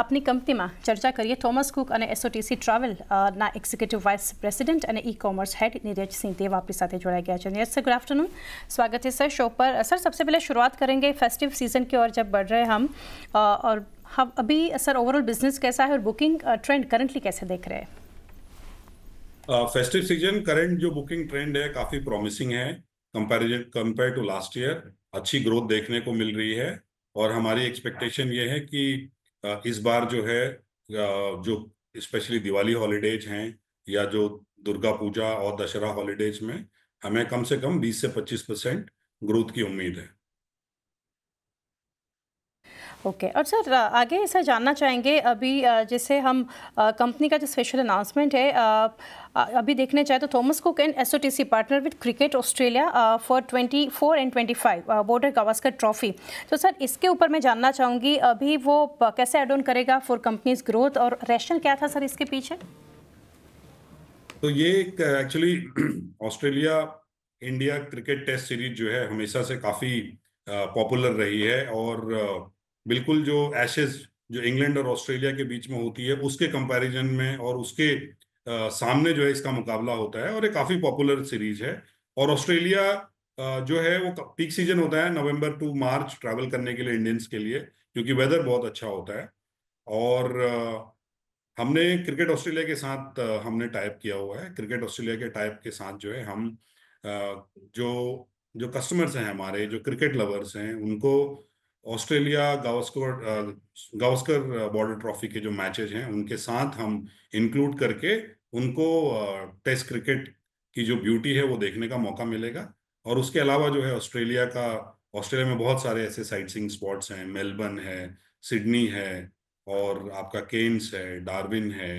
આપની કંપનીમાં ચર્ચા કરીએ. થોમસ કુક અને એસઓટીસી ટ્રાવેલના એક્ઝિક્યુટિવ વાઇસ પ્રેસિડેન્ટ અને ઈ કોમર્સ હેડ નીરજ સિંહ દેવ આપણી સાથે જોડાઈ ગયા છે. નીરજ सर, गुड आफ्टरनून, स्वागत है सर शो पर. सर, सबसे पहले शुरुआत करेंगे फेस्टिव सीजन की ओर जब बढ़ रहे हम, और हम अभी सर ओवरऑल बिजनेस कैसा है और बुकिंग ट्रेंड करंटली कैसे देख रहे हैं? फेस्टिव सीजन करंट जो बुकिंग ट्रेंड है काफ़ी प्रॉमिसिंग है. कंपेयर टू लास्ट ईयर अच्छी ग्रोथ देखने को मिल रही है और हमारी एक्सपेक्टेशन ये है कि इस बार जो है जो स्पेशली दिवाली हॉलीडेज हैं या जो दुर्गा पूजा और दशहरा हॉलीडेज में हमें कम से कम 20 से 25% ग्रोथ की उम्मीद है. ओके और सर आगे ऐसा जानना चाहेंगे, अभी जैसे हम कंपनी का जो स्पेशल अनाउंसमेंट है अभी देखने चाहे तो Thomas Cook and SOTC partner with cricket Australia for 24 and 25 Border Gavaskar trophy. तो सर इसके ऊपर मैं जानना चाहूँगी अभी वो कैसे एड ऑन करेगा फॉर कंपनीज ग्रोथ और रैशनल क्या था सर इसके पीछे? तो ये actually Australia India cricket test series जो है हमेशा से काफ़ी पॉपुलर रही है और बिल्कुल जो एशेज जो इंग्लैंड और ऑस्ट्रेलिया के बीच में होती है उसके कंपैरिजन में और उसके सामने जो है इसका मुकाबला होता है और ये काफ़ी पॉपुलर सीरीज है. और ऑस्ट्रेलिया जो है वो पीक सीजन होता है नवंबर to मार्च ट्रैवल करने के लिए इंडियंस के लिए, क्योंकि वेदर बहुत अच्छा होता है. और हमने क्रिकेट ऑस्ट्रेलिया के साथ हमने टाइप किया हुआ है. क्रिकेट ऑस्ट्रेलिया के टाइप के साथ जो है हम जो कस्टमर्स हैं हमारे, जो क्रिकेट लवर्स हैं, उनको ऑस्ट्रेलिया गावस्कर बॉर्डर ट्रॉफी के जो मैचेज हैं उनके साथ हम इंक्लूड करके उनको टेस्ट क्रिकेट की जो ब्यूटी है वो देखने का मौका मिलेगा. और उसके अलावा जो है ऑस्ट्रेलिया में बहुत सारे ऐसे साइट सीइंग स्पॉट्स हैं. मेलबर्न है, सिडनी है और आपका केन्स है, डार्विन है,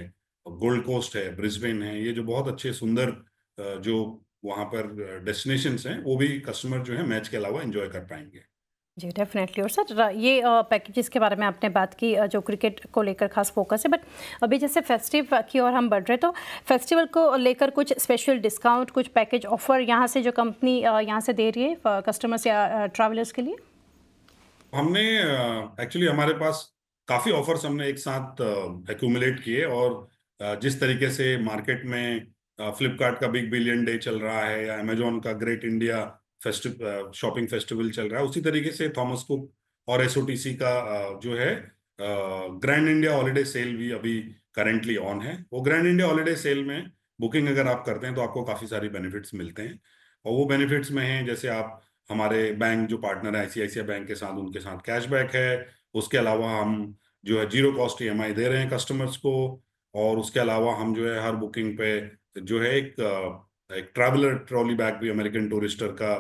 गोल्ड कोस्ट है, ब्रिस्बेन है. ये जो बहुत अच्छे सुंदर जो वहाँ पर डेस्टिनेशंस हैं वो भी कस्टमर जो है मैच के अलावा एंजॉय कर पाएंगे. जी डेफिनेटली. और सर ये पैकेजेस के बारे में आपने बात की जो क्रिकेट को लेकर खास फोकस है, बट अभी जैसे फेस्टिव की ओर हम बढ़ रहे तो फेस्टिवल को लेकर कुछ स्पेशल डिस्काउंट, कुछ पैकेज ऑफर यहाँ से जो कंपनी यहाँ से दे रही है कस्टमर्स या ट्रैवलर्स के लिए? हमने एक्चुअली हमारे पास काफ़ी ऑफर्स हमने एक साथ एक्यूमुलेट किए और जिस तरीके से मार्केट में फ्लिपकार्ट का बिग बिलियन डे चल रहा है या अमेजॉन का ग्रेट इंडिया शॉपिंग फेस्टिवल चल रहा है, उसी तरीके से थॉमस कुक और एसओटीसी का जो है ग्रैंड इंडिया हॉलीडे सेल भी अभी करेंटली ऑन है. वो ग्रैंड इंडिया हॉलीडे सेल में बुकिंग अगर आप करते हैं तो आपको काफ़ी सारे बेनिफिट्स मिलते हैं और वो बेनिफिट्स में हैं जैसे आप हमारे बैंक जो पार्टनर है आईसीआईसीआई बैंक के साथ, उनके साथ कैशबैक है. उसके अलावा हम जो है जीरो कॉस्ट EMI दे रहे हैं कस्टमर्स को. और उसके अलावा हम जो है हर बुकिंग पे जो है एक ट्रैवलर ट्रॉली बैग भी अमेरिकन टूरिस्टर का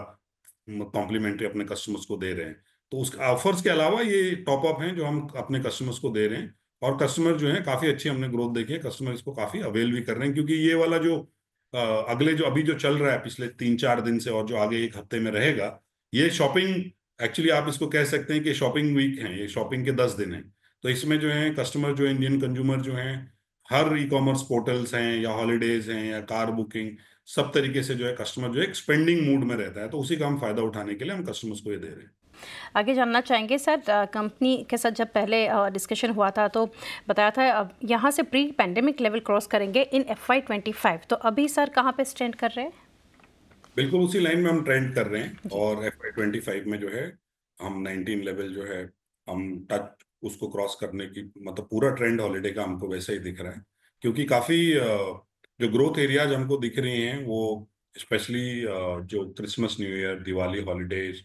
कॉम्प्लीमेंट्री अपने कस्टमर्स को दे रहे हैं. तो उस ऑफर्स के अलावा ये टॉप अप हैं जो हम अपने कस्टमर्स को दे रहे हैं और कस्टमर जो है काफ़ी अच्छी हमने ग्रोथ देखी है. कस्टमर इसको काफ़ी अवेल भी कर रहे हैं क्योंकि ये वाला जो अगले जो अभी जो चल रहा है पिछले 3-4 दिन से और जो आगे एक हफ्ते में रहेगा, ये शॉपिंग एक्चुअली आप इसको कह सकते हैं कि शॉपिंग वीक है, ये शॉपिंग के 10 दिन हैं. तो इसमें जो है कस्टमर जो इंडियन कंज्यूमर जो हैं हर ई कॉमर्स पोर्टल्स हैं या हॉलीडेज हैं या कार बुकिंग, सब तरीके से जो है कस्टमर जो है स्पेंडिंग मूड में रहता है. तो उसी का हम फायदा उठाने के लिए हम कस्टमर्स को ये दे रहे हैं. आगे जानना चाहेंगे सर, कंपनी के साथ जब पहले डिस्कशन हुआ था तो बताया था अब यहाँ से प्री पैंडेमिक लेवल क्रॉस करेंगे इन FY25. तो अभी सर कहाँ पे स्टैंड कर रहे हैं? बिल्कुल उसी लाइन में हम ट्रेंड कर रहे हैं और FY25 में जो है हम 19 लेवल जो है हम टच उसको क्रॉस करने की, मतलब पूरा ट्रेंड हॉलीडे का हमको वैसा ही दिख रहा है क्योंकि काफ़ी जो ग्रोथ एरियाज हमको दिख रही हैं वो स्पेशली जो Christmas new year Diwali holidays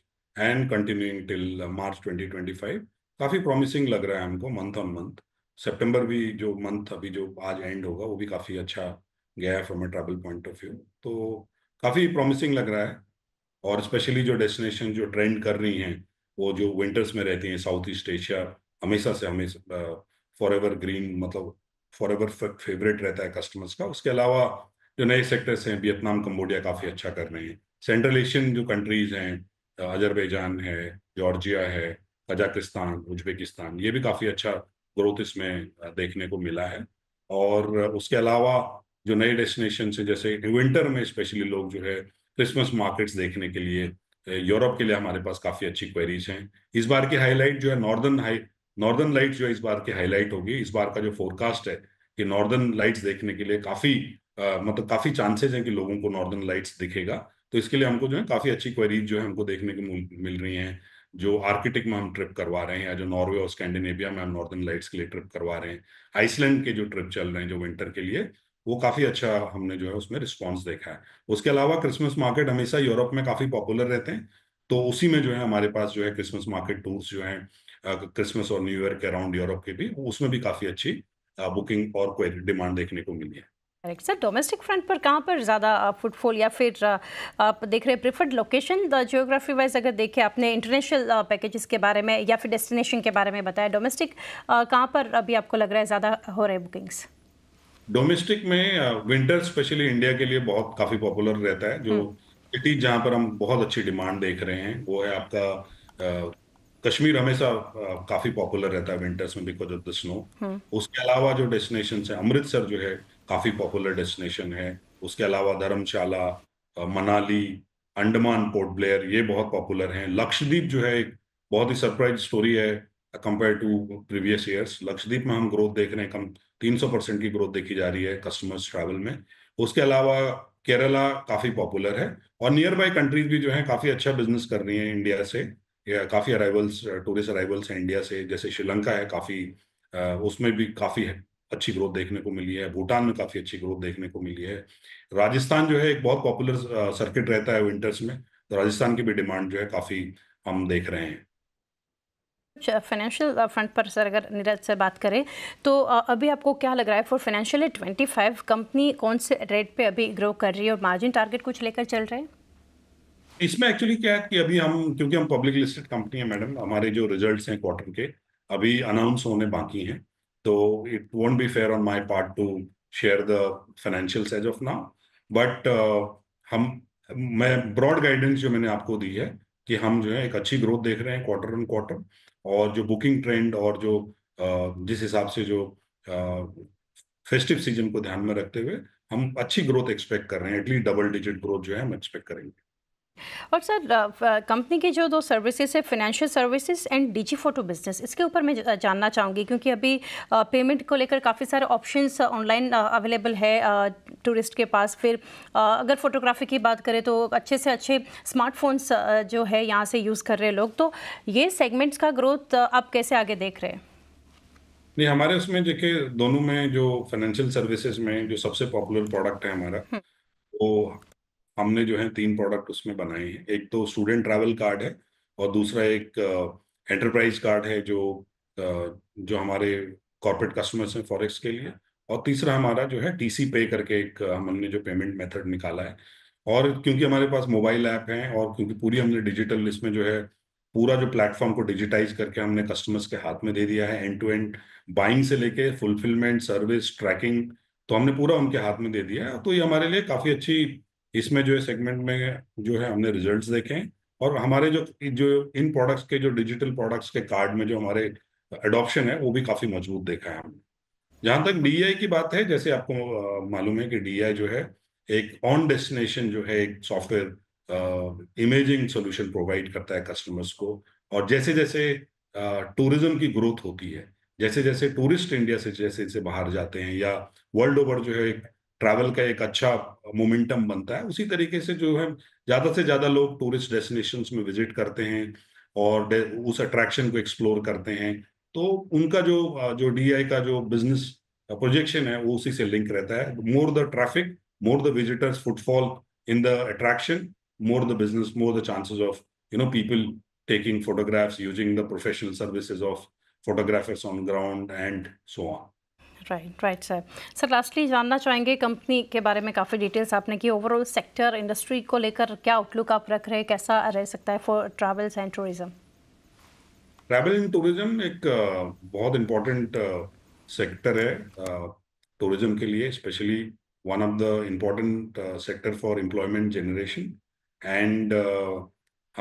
and continuing till March 2025 काफ़ी प्रॉमिसिंग लग रहा है हमको मंथ ऑन मंथ. सेप्टेम्बर भी जो मंथ अभी जो आज एंड होगा वो भी काफ़ी अच्छा गया है from a travel point of view. तो काफ़ी प्रॉमिसिंग लग रहा है और स्पेशली जो डेस्टिनेशन जो ट्रेंड कर रही हैं वो जो विंटर्स में रहती हैं, साउथ ईस्ट एशिया हमेशा से हमेशा फॉरएवर ग्रीन, मतलब फॉरएवर फेवरेट रहता है कस्टमर्स का. उसके अलावा जो नए सेक्टर्स हैं वियतनाम कंबोडिया काफ़ी अच्छा कर रहे हैं. सेंट्रल एशियन जो कंट्रीज़ हैं अजरबैजान है, जॉर्जिया है, कजाकिस्तान, उज्बेकिस्तान, ये भी काफ़ी अच्छा ग्रोथ इसमें देखने को मिला है. और उसके अलावा जो नए डेस्टिनेशन से जैसे विंटर में स्पेशली लोग जो है क्रिसमस मार्केट्स देखने के लिए यूरोप के लिए हमारे पास काफ़ी अच्छी क्वेरीज हैं. इस बार की हाईलाइट जो है नॉर्दर्न नॉर्दर्न लाइट्स जो इस बार की हाईलाइट होगी। इस बार का जो फोरकास्ट है कि नॉर्दर्न लाइट्स देखने के लिए काफी मतलब काफी चांसेस हैं कि लोगों को नॉर्दर्न लाइट्स दिखेगा। तो इसके लिए हमको जो है काफी अच्छी क्वेरीज जो है हमको देखने को मिल रही हैं। जो आर्कटिक में हम ट्रिप करवा रहे हैं या जो नॉर्वे और स्कैंडिनेविया में हम नॉर्दर्न लाइट्स के लिए ट्रिप करवा रहे हैं, आइसलैंड के जो ट्रिप चल रहे हैं जो विंटर के लिए, वो काफी अच्छा हमने जो है उसमें रिस्पॉन्स देखा है। उसके अलावा क्रिसमस मार्केट हमेशा यूरोप में काफी पॉपुलर रहते हैं, तो उसी में जो है हमारे पास जो है क्रिसमस मार्केट टूर्स जो हैं क्रिसमस और न्यू ईयर के अराउंड यूरोप के भी, उसमें भी काफी अच्छी बुकिंग और कोई डिमांड देखने को मिली है। करेक्ट सर, डोमेस्टिक फ्रंट पर कहाँ पर ज़्यादा फुटफॉल या फिर आप देख रहे हैं प्रेफर्ड लोकेशन ज्योग्राफी वाइज? अगर देखें आपने इंटरनेशनल पैकेजेस के बारे में या फिर डेस्टिनेशन के बारे में बताया, डोमेस्टिक कहाँ पर अभी आपको लग रहा है ज़्यादा हो रहे हैं बुकिंग्स? डोमेस्टिक में विंटर स्पेशली इंडिया के लिए बहुत काफ़ी पॉपुलर रहता है। जो सिटी जहाँ पर हम बहुत अच्छी डिमांड देख रहे हैं वो है आपका कश्मीर, हमेशा काफ़ी पॉपुलर रहता है विंटर्स में बिकॉज ऑफ द स्नो। उसके अलावा जो डेस्टिनेशन है, अमृतसर जो है काफ़ी पॉपुलर डेस्टिनेशन है। उसके अलावा धर्मशाला, मनाली, अंडमान, पोर्ट ब्लेयर, ये बहुत पॉपुलर हैं। लक्षद्वीप जो है एक बहुत ही सरप्राइज स्टोरी है compare to previous years. Lakshadweep में हम ग्रोथ देख रहे हैं कम 300% की ग्रोथ देखी जा रही है कस्टमर्स ट्रैवल में। उसके अलावा केरला काफ़ी पॉपुलर है और नियर बाई कंट्रीज भी जो है काफ़ी अच्छा बिजनेस कर रही है इंडिया से। काफ़ी अराइवल्स, टूरिस्ट अराइवल्स हैं इंडिया से, जैसे श्रीलंका है काफ़ी, उसमें भी काफ़ी अच्छी ग्रोथ देखने को मिली है। भूटान में काफ़ी अच्छी ग्रोथ देखने को मिली है। राजस्थान जो है एक बहुत पॉपुलर सर्किट रहता है विंटर्स में, तो राजस्थान की भी डिमांड जो है काफ़ी हम देख रहे हैं। फाइनेंशियल फ्रंट पर सर अगर नीरज से बात करें तो अभी आपको क्या लग रहा है फॉर फाइनेंशियल 25 कंपनी कौन से रेट पे अभी ग्रो कर रही है और मार्जिन टारगेट कुछ लेकर चल रहे हैं? इसमें एक्चुअली क्या है कि अभी हम, क्योंकि हम पब्लिक लिस्टेड कंपनी है मैडम, हमारे जो रिजल्ट्स हैं क्वार्टर के अभी अनाउंस होने बाकी हैं, तो it won't be fair on my part to share the financials as of now. But मैं ब्रॉड गाइडेंस जो मैंने आपको दी है कि हम जो है एक अच्छी ग्रोथ देख रहे हैं क्वार्टर ऑन क्वार्टर, और जो बुकिंग ट्रेंड और जो जिस हिसाब से जो फेस्टिव सीजन को ध्यान में रखते हुए हम अच्छी ग्रोथ एक्सपेक्ट कर रहे हैं। एटलीस्ट डबल डिजिट ग्रोथ जो है हम एक्सपेक्ट करेंगे। और सर कंपनी की जो दो सर्विसेज है, financial services and DG photo business, इसके ऊपर मैं जानना चाहूँगी क्योंकि अभी पेमेंट को लेकर काफ़ी सारे ऑप्शंस ऑनलाइन अवेलेबल है टूरिस्ट के पास। फिर अगर फोटोग्राफी की बात करें तो अच्छे से अच्छे स्मार्टफोन्स जो है यहाँ से यूज़ कर रहे हैं लोग, तो ये सेगमेंट्स का ग्रोथ आप कैसे आगे देख रहे हैं? नहीं, हमारे उसमें देखिए दोनों में जो फाइनेंशियल सर्विसेज में जो सबसे पॉपुलर प्रोडक्ट है हमारा, वो हमने जो है 3 प्रोडक्ट उसमें बनाए हैं। एक तो स्टूडेंट ट्रैवल कार्ड है और दूसरा एक एंटरप्राइज कार्ड है जो हमारे कॉर्पोरेट कस्टमर्स हैं फॉरेक्स के लिए, और तीसरा हमारा जो है टीसी पे करके एक हमने जो पेमेंट मेथड निकाला है। और क्योंकि हमारे पास मोबाइल ऐप है और क्योंकि पूरी हमने डिजिटल इसमें जो है पूरा जो प्लेटफॉर्म को डिजिटाइज करके हमने कस्टमर्स के हाथ में दे दिया है, एंड टू एंड बाइंग से लेके फुलफिलमेंट, सर्विस, ट्रैकिंग, तो हमने पूरा उनके हाथ में दे दिया है। तो ये हमारे लिए काफ़ी अच्छी, इसमें जो है सेगमेंट में जो है हमने रिजल्ट्स देखे हैं। और हमारे जो इन प्रोडक्ट्स के, जो डिजिटल प्रोडक्ट्स के कार्ड में जो हमारे एडॉप्शन है वो भी काफ़ी मजबूत देखा है हमने। जहाँ तक डीआई की बात है, जैसे आपको मालूम है कि डीआई जो है एक ऑन डेस्टिनेशन जो है एक सॉफ्टवेयर इमेजिंग सोल्यूशन प्रोवाइड करता है कस्टमर्स को। और जैसे जैसे टूरिज्म की ग्रोथ होती है, जैसे जैसे टूरिस्ट इंडिया से जैसे जैसे बाहर जाते हैं या वर्ल्ड ओवर जो है एक ट्रैवल का एक अच्छा मोमेंटम बनता है, उसी तरीके से जो है ज़्यादा से ज़्यादा लोग टूरिस्ट डेस्टिनेशंस में विजिट करते हैं और उस अट्रैक्शन को एक्सप्लोर करते हैं। तो उनका जो डीआई का जो बिजनेस प्रोजेक्शन है वो उसी से लिंक रहता है। More the traffic, more the visitors, footfall in the attraction, more the business, more the chances of people taking photographs using the professional services of photographers on ground and so on. Right sir, lastly जानना चाहेंगे company के बारे में, काफ़ी details आपने की, overall sector industry को लेकर क्या आउटलुक आप रख रहे हैं, कैसा रह सकता है for travels and tourism? Travel and tourism एक बहुत इम्पोर्टेंट सेक्टर है टूरिज्म के लिए, specially one of the important sector for employment generation. And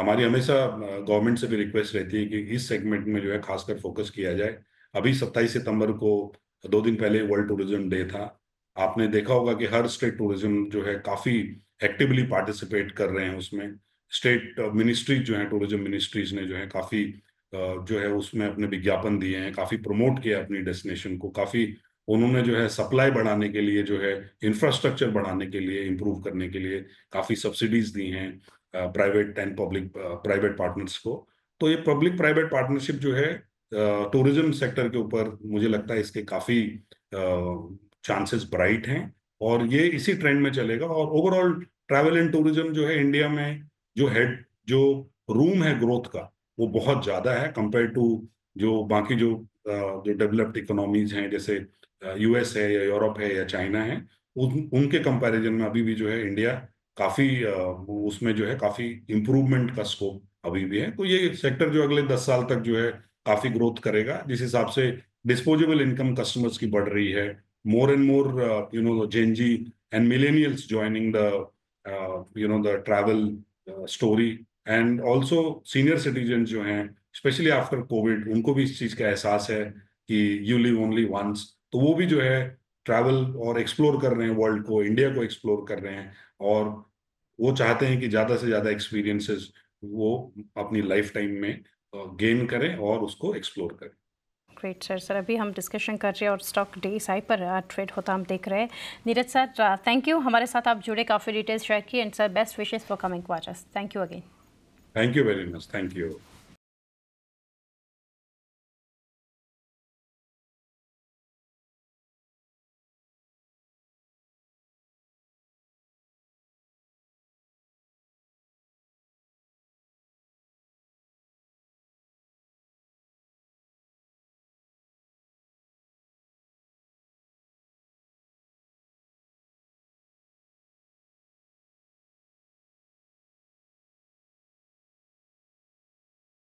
हमारी हमेशा गवर्नमेंट से भी रिक्वेस्ट रहती है कि इस सेगमेंट में जो है खासकर फोकस किया जाए। अभी 27 सितंबर को, 2 दिन पहले वर्ल्ड टूरिज्म डे था, आपने देखा होगा कि हर स्टेट टूरिज्म जो है काफ़ी एक्टिवली पार्टिसिपेट कर रहे हैं उसमें। स्टेट मिनिस्ट्रीज जो है, टूरिज्म मिनिस्ट्रीज ने जो है काफ़ी जो है उसमें अपने विज्ञापन दिए हैं, काफ़ी प्रमोट किया अपनी डेस्टिनेशन को, काफ़ी उन्होंने जो है सप्लाई बढ़ाने के लिए, जो है इंफ्रास्ट्रक्चर बढ़ाने के लिए, इम्प्रूव करने के लिए काफ़ी सब्सिडीज दी हैं private and public private partners को। तो ये पब्लिक प्राइवेट पार्टनरशिप जो है टूरिज्म सेक्टर के ऊपर मुझे लगता है इसके काफ़ी चांसेस ब्राइट हैं और ये इसी ट्रेंड में चलेगा। और ओवरऑल ट्रैवल एंड टूरिज्म जो है इंडिया में जो रूम है ग्रोथ का वो बहुत ज़्यादा है कंपेयर टू जो बाकी जो डेवलप्ड इकोनॉमीज़ हैं जैसे यूएस है या यूरोप है या चाइना है, उनके कंपैरिजन में अभी भी जो है इंडिया काफ़ी उसमें जो है काफ़ी इम्प्रूवमेंट का स्कोप अभी भी है। तो ये सेक्टर जो अगले 10 साल तक जो है काफ़ी ग्रोथ करेगा, जिस हिसाब से डिस्पोजेबल इनकम कस्टमर्स की बढ़ रही है, more and more you know Gen Z and millennials joining the you know the travel story and also senior citizen जो हैं स्पेशली आफ्टर कोविड उनको भी इस चीज़ का एहसास है कि यू लिव ओनली वंस, तो वो भी जो है ट्रैवल और एक्सप्लोर कर रहे हैं, वर्ल्ड को, इंडिया को एक्सप्लोर कर रहे हैं और वो चाहते हैं कि ज़्यादा से ज़्यादा एक्सपीरियंसेस वो अपनी लाइफ टाइम में गेन करें और उसको एक्सप्लोर करें। ग्रेट सर अभी हम डिस्कशन कर रहे हैं और स्टॉक डे साइड पर ट्रेड होता हम देख रहे हैं। नीरज सर थैंक यू, हमारे साथ आप जुड़े, काफ़ी डिटेल्स शेयर किए and sir best wishes for coming to us. Thank you again. Thank you very much. Thank you.